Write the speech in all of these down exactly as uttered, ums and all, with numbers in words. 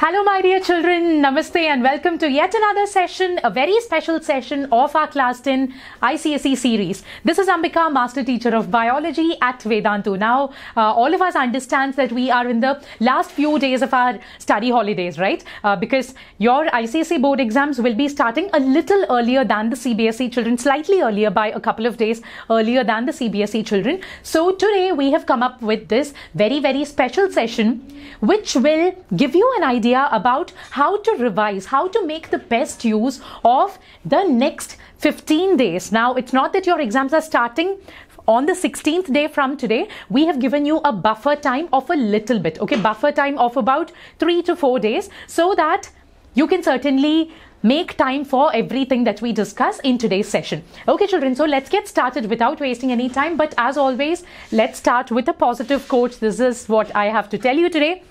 Hello my dear children, Namaste and welcome to yet another session, a very special session of our Class ten I C S E series. This is Ambika, Master Teacher of Biology at Vedantu. Now, uh, all of us understand that we are in the last few days of our study holidays, right? Uh, because your I C S E board exams will be starting a little earlier than the C B S E children, slightly earlier by a couple of days earlier than the C B S E children. So today we have come up with this very, very special session which will give you an idea about how to revise, how to make the best use of the next fifteen days. Now, it's not that your exams are starting on the sixteenth day from today. We have given you a buffer time of a little bit, okay, buffer time of about three to four days so that you can certainly make time for everything that we discuss in today's session. Okay children, so let's get started without wasting any time, but as always, let's start with a positive quote. This is what I have to tell you today.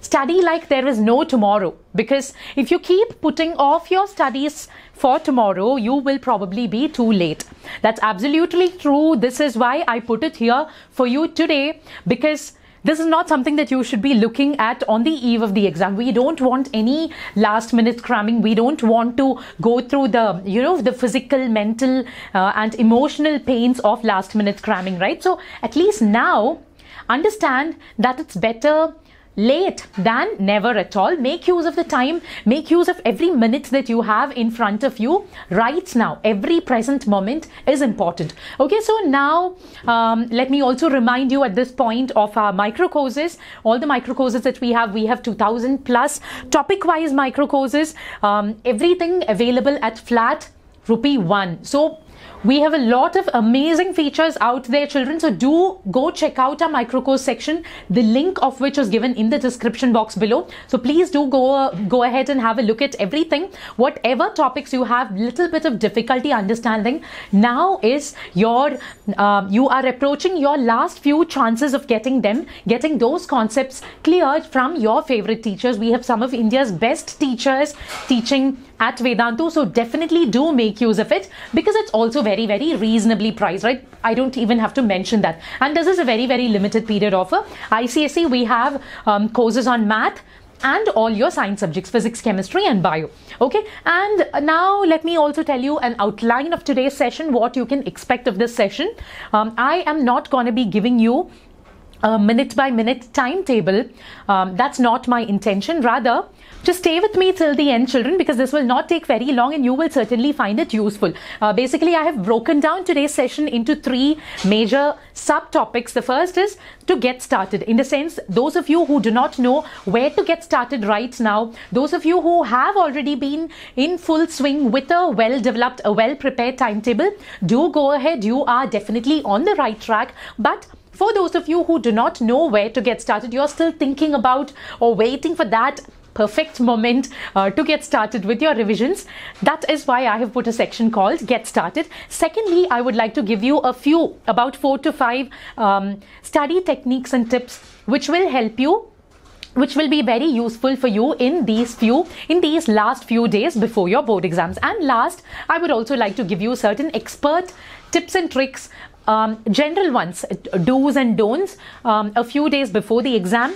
Study like there is no tomorrow, because if you keep putting off your studies for tomorrow, you will probably be too late. That's absolutely true. This is why I put it here for you today, because this is not something that you should be looking at on the eve of the exam. We don't want any last minute cramming. We don't want to go through the, you know, the physical, mental uh, and emotional pains of last minute cramming, right? So at least now understand that it's better late than never at all. Make use of the time, make use of every minute that you have in front of you right now. Every present moment is important. Okay, so now um, let me also remind you at this point of our micro courses. All the micro courses that we have, we have two thousand plus topic wise micro courses, um, everything available at flat rupee one. So we have a lot of amazing features out there children, so do go check out our micro course section, the link of which is given in the description box below. So please do go, uh, go ahead and have a look at everything. Whatever topics you have little bit of difficulty understanding, now is your, uh, you are approaching your last few chances of getting them, getting those concepts cleared from your favorite teachers. We have some of India's best teachers teaching at Vedantu, so definitely do make use of it, because it's also very very reasonably priced, right? I don't even have to mention that. And this is a very very limited period offer. I C S E, we have um, courses on math and all your science subjects, physics, chemistry and bio. Okay, and now let me also tell you an outline of today's session, what you can expect of this session. um, I am not going to be giving you a minute by minute timetable. Um, that's not my intention. Rather, just stay with me till the end children, because this will not take very long and you will certainly find it useful. Uh, basically, I have broken down today's session into three major subtopics. The first is to get started. In the sense, those of you who do not know where to get started right now, those of you who have already been in full swing with a well-developed, a well-prepared timetable, do go ahead. You are definitely on the right track. But for those of you who do not know where to get started, you're still thinking about or waiting for that perfect moment uh, to get started with your revisions, that is why I have put a section called Get Started. Secondly, I would like to give you a few, about four to five um, study techniques and tips which will help you, which will be very useful for you in these few, in these last few days before your board exams. And last, I would also like to give you certain expert tips and tricks, um, general ones, do's and don'ts, um, a few days before the exam,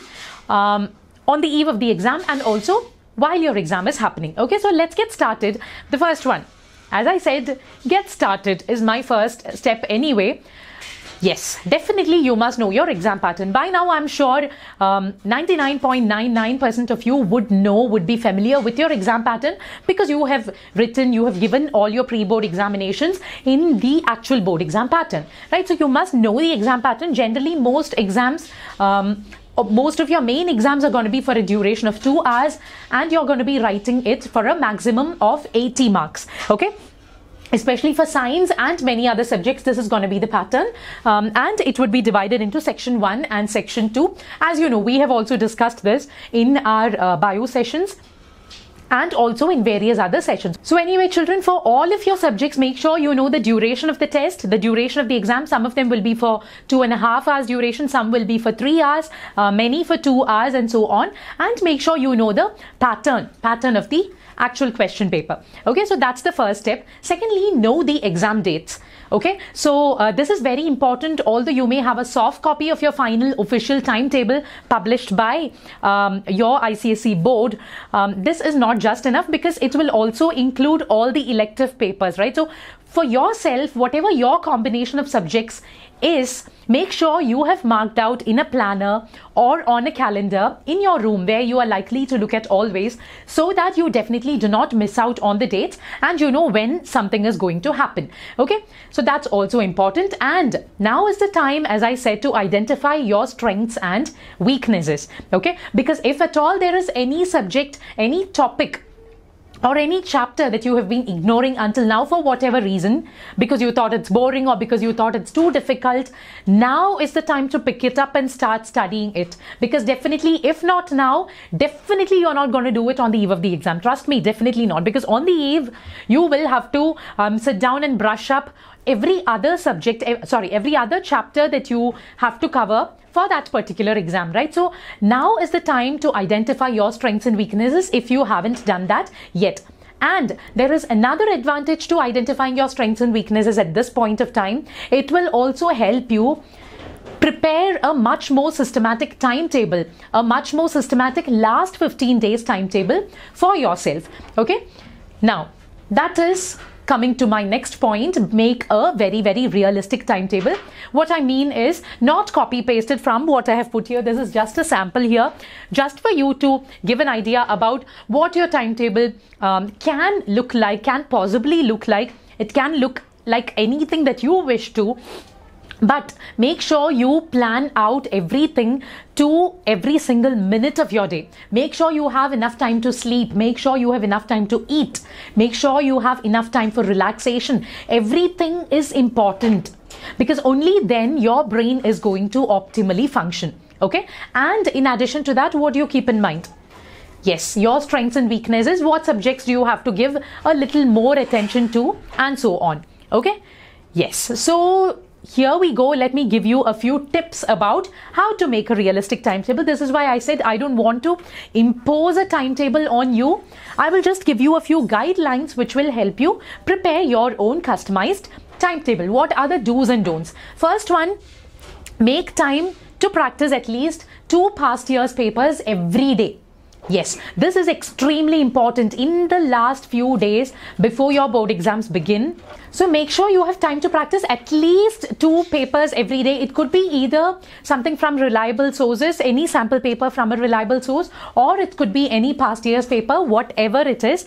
um, on the eve of the exam, and also while your exam is happening. Okay, so let's get started. The first one, as I said, get started is my first step anyway. Yes, definitely you must know your exam pattern. By now, I'm sure ninety-nine point nine nine percent um, of you would know, would be familiar with your exam pattern, because you have written, you have given all your pre-board examinations in the actual board exam pattern, right? So you must know the exam pattern. Generally, most exams, um, most of your main exams are going to be for a duration of two hours and you're going to be writing it for a maximum of eighty marks. Okay, especially for science and many other subjects, this is going to be the pattern, um, and it would be divided into section one and section two. As you know, we have also discussed this in our uh, bio sessions and also in various other sessions. So anyway children, for all of your subjects, make sure you know the duration of the test, the duration of the exam. Some of them will be for two and a half hours duration, some will be for three hours, uh, many for two hours, and so on. And make sure you know the pattern pattern of the actual question paper. Okay, so that's the first step. Secondly, know the exam dates. Okay, so uh, this is very important. Although you may have a soft copy of your final official timetable published by um, your I C S E board, um, this is not just enough because it will also include all the elective papers, right? So for yourself, whatever your combination of subjects is, make sure you have marked out in a planner or on a calendar in your room where you are likely to look at always, so that you definitely do not miss out on the dates and you know when something is going to happen. Okay, so that's also important. And now is the time, as I said, to identify your strengths and weaknesses. Okay, because if at all there is any subject, any topic or any chapter that you have been ignoring until now for whatever reason, because you thought it's boring or because you thought it's too difficult, now is the time to pick it up and start studying it. Because definitely, if not now, definitely you're not going to do it on the eve of the exam. Trust me, definitely not. Because on the eve, you will have to um, sit down and brush up every other subject, sorry, every other chapter that you have to cover for that particular exam, right? So now is the time to identify your strengths and weaknesses if you haven't done that yet. And there is another advantage to identifying your strengths and weaknesses at this point of time. It will also help you prepare a much more systematic timetable, a much more systematic last fifteen days timetable for yourself. Okay, now that is coming to my next point, make a very, very realistic timetable. What I mean is not copy pasted from what I have put here. This is just a sample here, just for you to give an idea about what your timetable um, can look like, can possibly look like. It can look like anything that you wish to, but make sure you plan out everything to every single minute of your day. Make sure you have enough time to sleep. Make sure you have enough time to eat. Make sure you have enough time for relaxation. Everything is important because only then your brain is going to optimally function. Okay? And in addition to that, what do you keep in mind? Yes, your strengths and weaknesses. What subjects do you have to give a little more attention to, and so on. Okay? Yes. So here we go. Let me give you a few tips about how to make a realistic timetable. This is why I said I don't want to impose a timetable on you. I will just give you a few guidelines which will help you prepare your own customized timetable. What are the do's and don'ts? First one, make time to practice at least two past year's papers every day. Yes, this is extremely important in the last few days before your board exams begin. So make sure you have time to practice at least two papers every day. It could be either something from reliable sources, any sample paper from a reliable source, or it could be any past year's paper, whatever it is.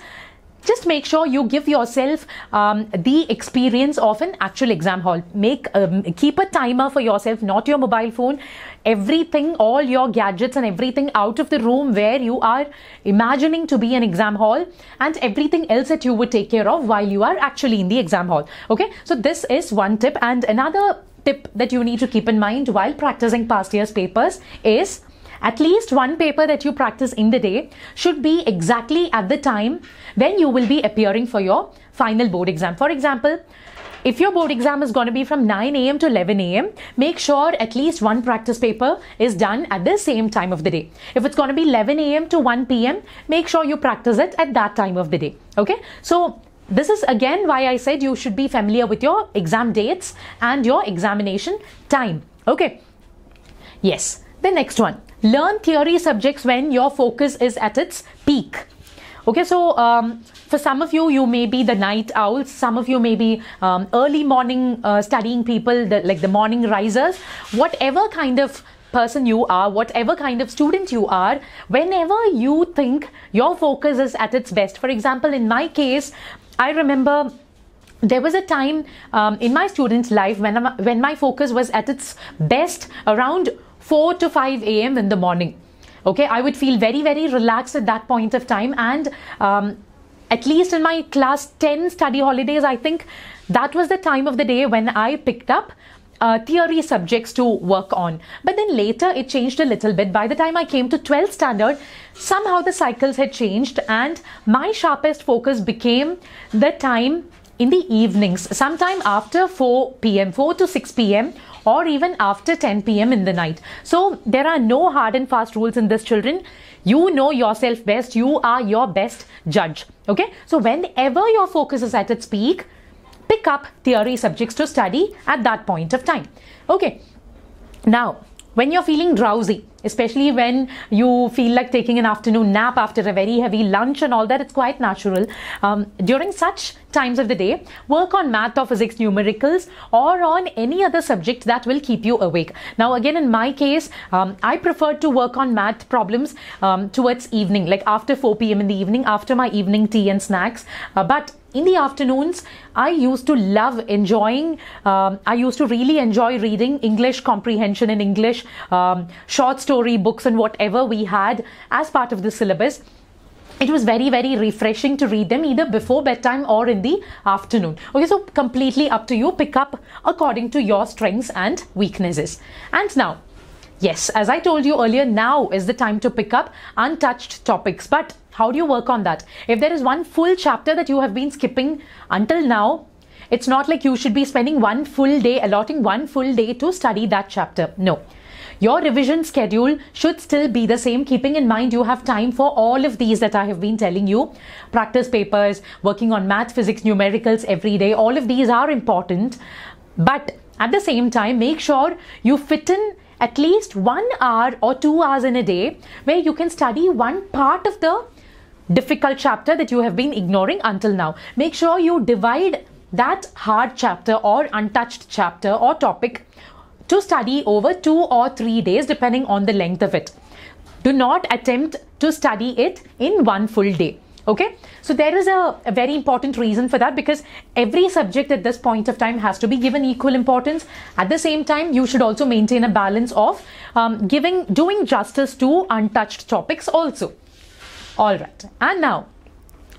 Just make sure you give yourself um, the experience of an actual exam hall. Make um, keep a timer for yourself, not your mobile phone, everything, all your gadgets and everything out of the room where you are imagining to be an exam hall, and everything else that you would take care of while you are actually in the exam hall. Okay, so this is one tip. And another tip that you need to keep in mind while practicing past year's papers is at least one paper that you practice in the day should be exactly at the time when you will be appearing for your final board exam. For example, if your board exam is going to be from nine A M to eleven A M, make sure at least one practice paper is done at the same time of the day. If it's going to be eleven A M to one P M, make sure you practice it at that time of the day. Okay, so this is again why I said you should be familiar with your exam dates and your examination time. Okay, yes, the next one. Learn theory subjects when your focus is at its peak. Okay, so um, for some of you, you may be the night owls, some of you may be um, early morning uh, studying people, the, like the morning risers. Whatever kind of person you are, whatever kind of student you are, whenever you think your focus is at its best. For example, in my case, I remember there was a time um, in my student life when, when my focus was at its best around four to five A M in the morning. Okay, I would feel very, very relaxed at that point of time. And um, at least in my class ten study holidays, I think that was the time of the day when I picked up Uh, theory subjects to work on. But then later it changed a little bit. By the time I came to twelfth standard, somehow the cycles had changed and my sharpest focus became the time in the evenings, sometime after four P M, four to six P M, or even after ten P M in the night. So there are no hard and fast rules in this, children. You know yourself best. You are your best judge. Okay, so whenever your focus is at its peak, pick up theory subjects to study at that point of time. Okay, now when you're feeling drowsy, especially when you feel like taking an afternoon nap after a very heavy lunch and all that, it's quite natural. Um, during such times of the day, work on math or physics numericals or on any other subject that will keep you awake. Now, again, in my case, um, I prefer to work on math problems um, towards evening, like after four p m in the evening, after my evening tea and snacks. Uh, but in the afternoons, I used to love enjoying, um, I used to really enjoy reading English comprehension and English um, short story books and whatever we had as part of the syllabus. It was very, very refreshing to read them either before bedtime or in the afternoon. Okay, so completely up to you. Pick up according to your strengths and weaknesses. And now, yes, as I told you earlier, now is the time to pick up untouched topics. But how do you work on that? If there is one full chapter that you have been skipping until now, it's not like you should be spending one full day, allotting one full day to study that chapter. No. Your revision schedule should still be the same, keeping in mind you have time for all of these that I have been telling you. Practice papers, working on math, physics, numericals every day, all of these are important. But at the same time, make sure you fit in at least one hour or two hours in a day where you can study one part of the difficult chapter that you have been ignoring until now. Make sure you divide that hard chapter or untouched chapter or topic to study over two or three days depending on the length of it. Do not attempt to study it in one full day. Okay, so there is a, a very important reason for that, because every subject at this point of time has to be given equal importance. At the same time, you should also maintain a balance of um, giving, doing justice to untouched topics also. All right, and now,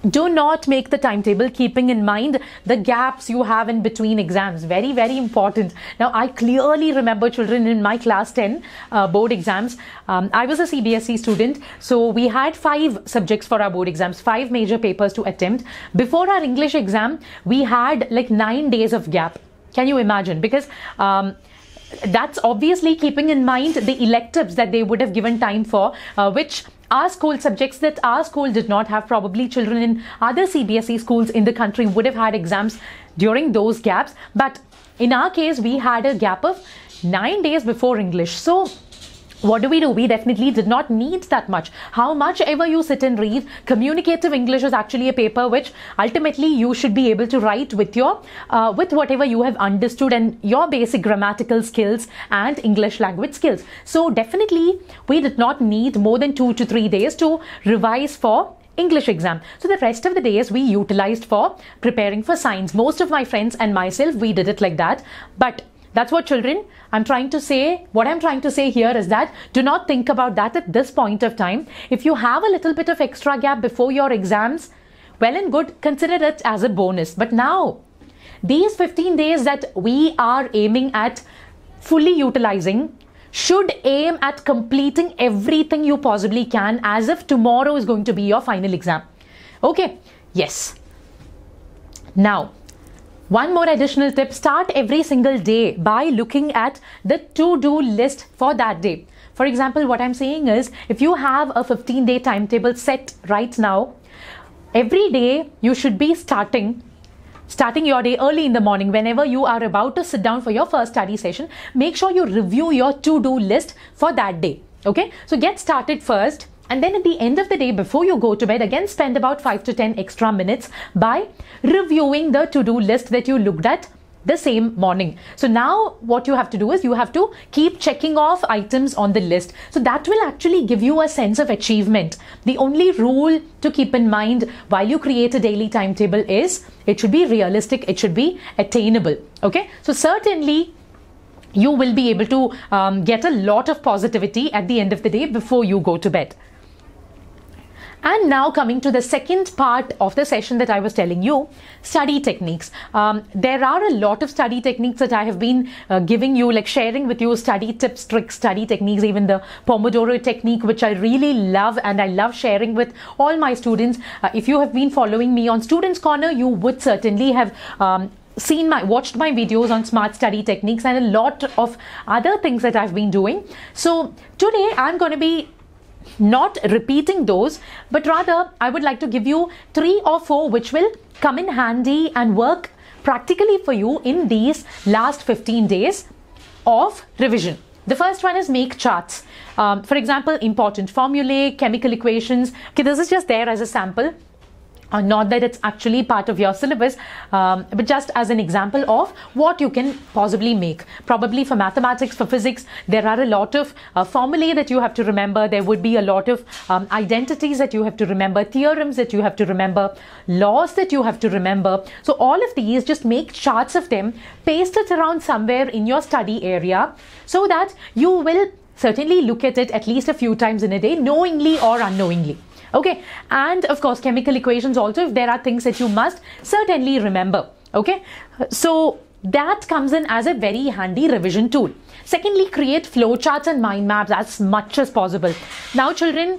do not make the timetable keeping in mind the gaps you have in between exams. Very, very important. Now, I clearly remember, children, in my class ten uh, board exams, um, I was a C B S E student. So we had five subjects for our board exams, five major papers to attempt. Before our English exam, we had like nine days of gap. Can you imagine? Because um, that's obviously keeping in mind the electives that they would have given time for, uh, which our school subjects that our school did not have. Probably children in other C B S E schools in the country would have had exams during those gaps. But in our case, we had a gap of nine days before English. So what do we do? We definitely did not need that much. How much ever you sit and read, communicative English is actually a paper which ultimately you should be able to write with your, uh, with whatever you have understood and your basic grammatical skills and English language skills. So definitely we did not need more than two to three days to revise for English exam. So the rest of the days we utilized for preparing for science. Most of my friends and myself, we did it like that. But that's what, children, I'm trying to say. What I'm trying to say here is that do not think about that at this point of time. If you have a little bit of extra gap before your exams, well and good, consider it as a bonus. But now, these fifteen days that we are aiming at fully utilizing should aim at completing everything you possibly can, as if tomorrow is going to be your final exam. Okay, yes. Now, one more additional tip, start every single day by looking at the to-do list for that day. For example, what I'm saying is, if you have a fifteen day timetable set right now, every day you should be starting, starting your day early in the morning. Whenever you are about to sit down for your first study session, make sure you review your to-do list for that day. Okay, so get started first. And then at the end of the day, before you go to bed, again, spend about five to ten extra minutes by reviewing the to-do list that you looked at the same morning. So now what you have to do is you have to keep checking off items on the list. So that will actually give you a sense of achievement. The only rule to keep in mind while you create a daily timetable is it should be realistic, it should be attainable. Okay, so certainly you will be able to um, get a lot of positivity at the end of the day before you go to bed. And now coming to the second part of the session that I was telling you, study techniques. Um, there are a lot of study techniques that I have been uh, giving you, like sharing with you study tips, tricks, study techniques, even the Pomodoro technique, which I really love and I love sharing with all my students. Uh, if you have been following me on Students' Corner, you would certainly have um, seen my watched my videos on smart study techniques and a lot of other things that I've been doing. So today I'm going to be not repeating those, but rather I would like to give you three or four which will come in handy and work practically for you in these last fifteen days of revision. The first one is make charts. Um, for example, important formulae, chemical equations. Okay, this is just there as a sample. Uh, not that it's actually part of your syllabus, um, but just as an example of what you can possibly make. Probably for mathematics, for physics, there are a lot of uh, formulae that you have to remember. There would be a lot of um, identities that you have to remember, theorems that you have to remember, laws that you have to remember. So all of these, just make charts of them, paste it around somewhere in your study area so that you will certainly look at it at least a few times in a day, knowingly or unknowingly. Okay, and of course chemical equations also, if there are things that you must certainly remember. Okay, so that comes in as a very handy revision tool. Secondly, create flowcharts and mind maps as much as possible. Now children,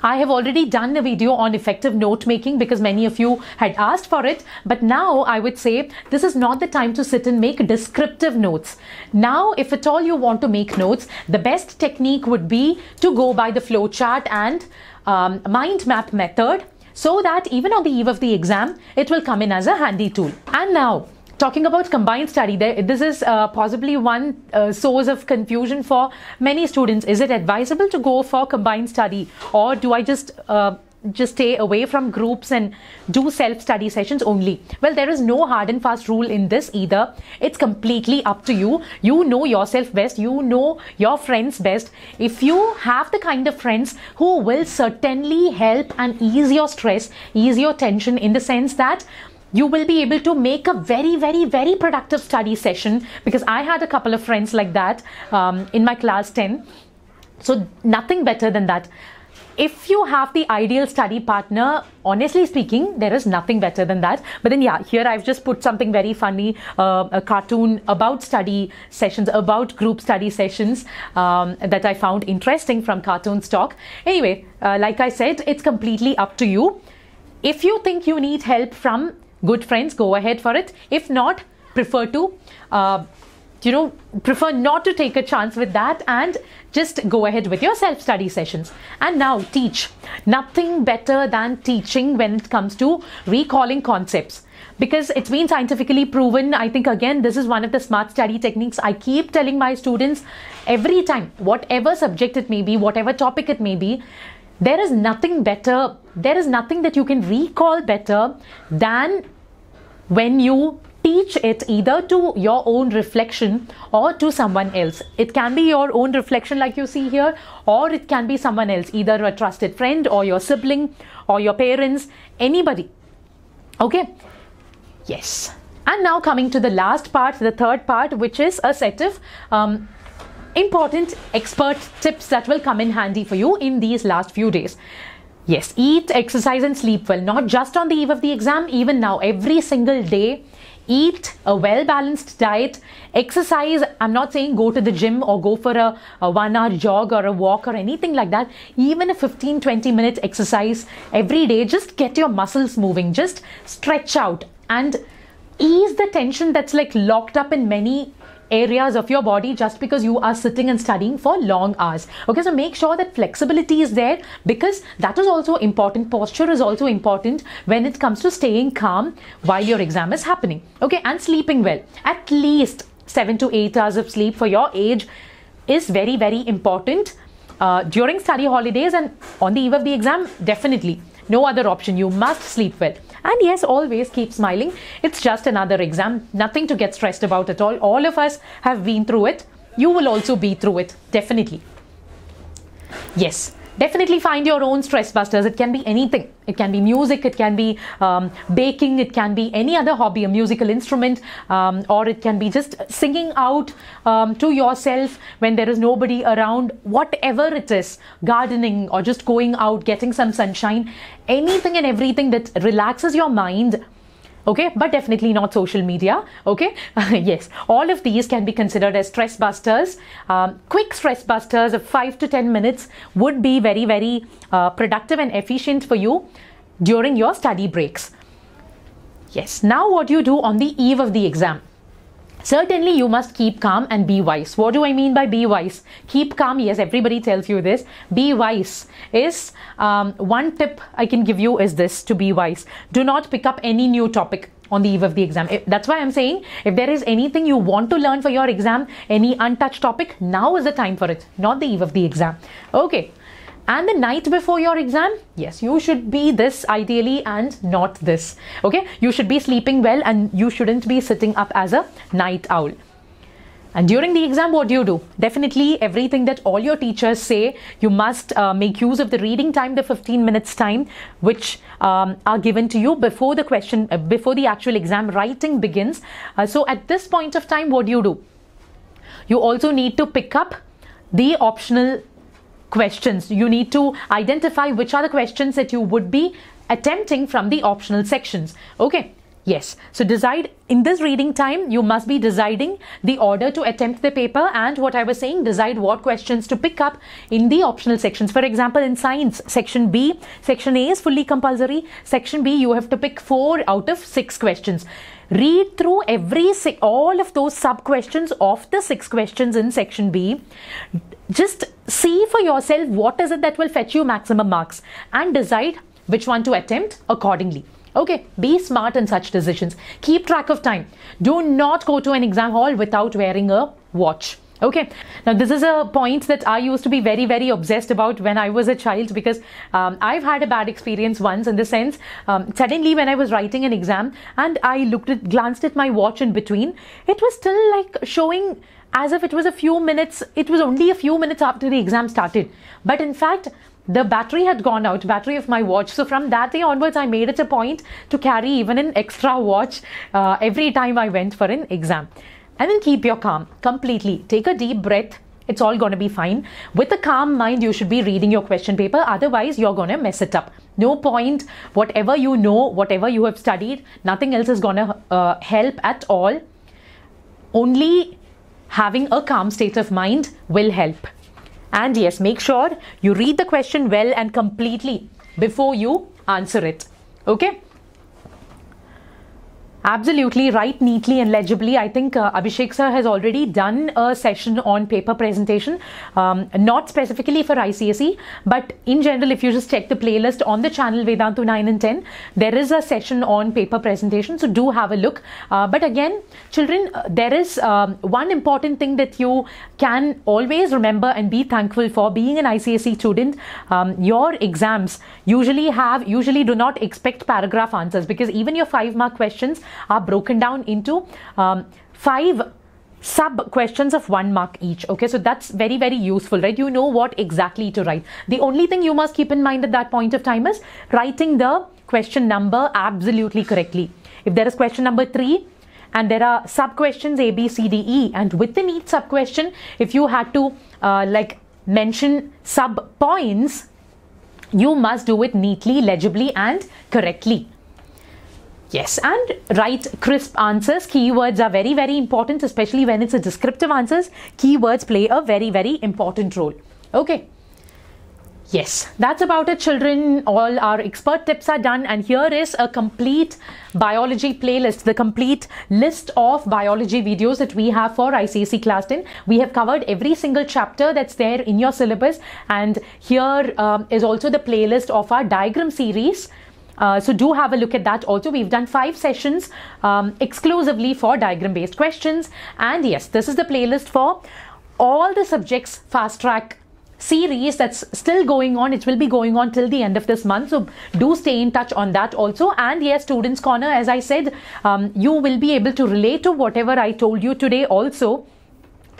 I have already done a video on effective note making because many of you had asked for it, but now I would say this is not the time to sit and make descriptive notes. Now, if at all you want to make notes, the best technique would be to go by the flowchart and um, mind map method, so that even on the eve of the exam, it will come in as a handy tool. And now, talking about combined study, there, this is uh, possibly one uh, source of confusion for many students. Is it advisable to go for combined study, or do I just uh, just stay away from groups and do self-study sessions only? Well, there is no hard and fast rule in this either. It's completely up to you. You know yourself best. You know your friends best. If you have the kind of friends who will certainly help and ease your stress, ease your tension, in the sense that you will be able to make a very, very, very productive study session, because I had a couple of friends like that um, in my class ten. So nothing better than that. If you have the ideal study partner, honestly speaking, there is nothing better than that. But then yeah, here I've just put something very funny, uh, a cartoon about study sessions, about group study sessions um, that I found interesting from Cartoon Stock. Anyway, uh, like I said, it's completely up to you. If you think you need help from good friends, go ahead for it. If not, prefer to, uh, you know, prefer not to take a chance with that and just go ahead with your self-study sessions. And now teach. Nothing better than teaching when it comes to recalling concepts, because it's been scientifically proven. I think again, this is one of the smart study techniques I keep telling my students every time, whatever subject it may be, whatever topic it may be. There is nothing better, there is nothing that you can recall better than when you teach it, either to your own reflection or to someone else. It can be your own reflection like you see here, or it can be someone else, either a trusted friend or your sibling or your parents, anybody. Okay, yes. And now coming to the last part, the third part, which is a set of um, important expert tips that will come in handy for you in these last few days. Yes, eat, exercise and sleep well, not just on the eve of the exam, even now, every single day. Eat a well-balanced diet, exercise. I'm not saying go to the gym or go for a, a one-hour jog or a walk or anything like that. Even a fifteen to twenty minute exercise every day, just get your muscles moving, just stretch out and ease the tension that's like locked up in many areas of your body just because you are sitting and studying for long hours. Okay, so make sure that flexibility is there, because that is also important. Posture is also important when it comes to staying calm while your exam is happening. Okay, and sleeping well. At least seven to eight hours of sleep for your age is very, very important uh, during study holidays and on the eve of the exam. Definitely no other option. You must sleep well. And yes, always keep smiling. It's just another exam. Nothing to get stressed about at all. All of us have been through it. You will also be through it. Definitely. Yes, definitely find your own stress busters. It can be anything. It can be music. It can be um, baking. It can be any other hobby, a musical instrument, um, or it can be just singing out um, to yourself when there is nobody around. Whatever it is, gardening or just going out, getting some sunshine, anything and everything that relaxes your mind. Okay, but definitely not social media. Okay, yes, all of these can be considered as stress busters. Um, quick stress busters of five to ten minutes would be very, very uh, productive and efficient for you during your study breaks. Yes, now what do you do on the eve of the exam? Certainly, you must keep calm and be wise. What do I mean by be wise? Keep calm. Yes, everybody tells you this. Be wise is um, one tip I can give you is this, to be wise. Do not pick up any new topic. on the eve of the exam. That's why I'm saying, if there is anything you want to learn for your exam, any untouched topic, now is the time for it, not the eve of the exam. Okay. And the night before your exam, yes, you should be this ideally and not this. Okay. You should be sleeping well and you shouldn't be sitting up as a night owl. And during the exam, what do you do? Definitely everything that all your teachers say, you must uh, make use of the reading time, the fifteen minutes time, which um, are given to you before the question, uh, before the actual exam writing begins. Uh, so at this point of time, what do you do? You also need to pick up the optional questions. You need to identify which are the questions that you would be attempting from the optional sections. Okay. Yes, so decide in this reading time, you must be deciding the order to attempt the paper, and what I was saying, decide what questions to pick up in the optional sections. For example, in science, section B, section A is fully compulsory. Section B, you have to pick four out of six questions. Read through every all of those sub questions of the six questions in section B. Just see for yourself what is it that will fetch you maximum marks and decide which one to attempt accordingly. Okay, be smart in such decisions. Keep track of time. Do not go to an exam hall without wearing a watch. Okay, now this is a point that I used to be very, very obsessed about when I was a child, because um, I've had a bad experience once, in the sense, um, suddenly when I was writing an exam and I looked at, glanced at my watch in between, it was still like showing as if it was a few minutes, it was only a few minutes after the exam started. But in fact, the battery had gone out, battery of my watch. So from that day onwards, I made it a point to carry even an extra watch uh, every time I went for an exam. And then keep your calm completely. Take a deep breath. It's all going to be fine. With a calm mind, you should be reading your question paper. Otherwise, you're going to mess it up. No point. Whatever you know, whatever you have studied, nothing else is going to uh, help at all. Only having a calm state of mind will help. And yes, make sure you read the question well and completely before you answer it. Okay? Absolutely, write neatly and legibly. I think uh, Abhishek sir has already done a session on paper presentation, um, not specifically for I C S E, but in general, if you just check the playlist on the channel Vedantu nine and ten, there is a session on paper presentation, so do have a look. Uh, but again, children, uh, there is um, one important thing that you can always remember and be thankful for being an I C S E student. Um, your exams usually have, usually do not expect paragraph answers, because even your five mark questions are broken down into um, five sub questions of one mark each. Okay, so that's very, very useful, right? You know what exactly to write. The only thing you must keep in mind at that point of time is writing the question number absolutely correctly. If there is question number three and there are sub questions A, B, C, D, E, and within each sub question, if you had to uh, like mention sub points, you must do it neatly, legibly, and correctly. Yes, and write crisp answers. Keywords are very, very important, especially when it's a descriptive answers. Keywords play a very, very important role. Okay. Yes, that's about it, children. All our expert tips are done, and here is a complete biology playlist, the complete list of biology videos that we have for I C S E class ten. We have covered every single chapter that's there in your syllabus, and here um, is also the playlist of our diagram series. Uh, so do have a look at that also. We've done five sessions um, exclusively for diagram based questions. And yes, this is the playlist for all the subjects fast track series that's still going on. It will be going on till the end of this month. So do stay in touch on that also. And yes, Students' Corner, as I said, um, you will be able to relate to whatever I told you today also,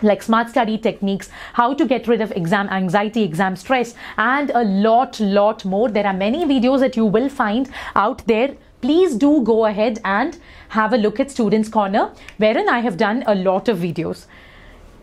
like smart study techniques, how to get rid of exam anxiety, exam stress, and a lot, lot more. There are many videos that you will find out there. Please do go ahead and have a look at Students' Corner, wherein I have done a lot of videos.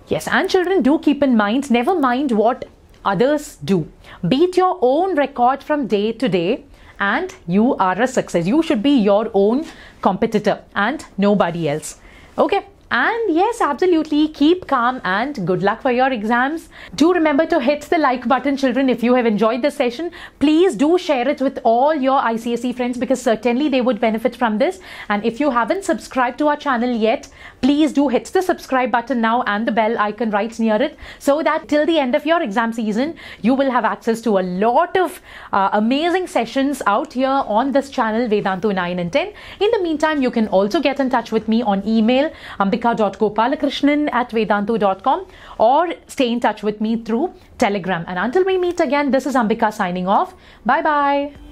Yes, and children, do keep in mind, never mind what others do. Beat your own record from day to day, and you are a success. You should be your own competitor and nobody else. Okay. And yes, absolutely, keep calm and good luck for your exams. Do remember to hit the like button, children. If you have enjoyed this session, please do share it with all your I C S E friends, because certainly they would benefit from this. And if you haven't subscribed to our channel yet, please do hit the subscribe button now and the bell icon right near it, so that till the end of your exam season, you will have access to a lot of uh, amazing sessions out here on this channel, Vedantu nine and ten. In the meantime, you can also get in touch with me on email, ambika dot gopalakrishnan at vedantu dot com, or stay in touch with me through Telegram. And until we meet again, this is Ambika signing off. Bye bye.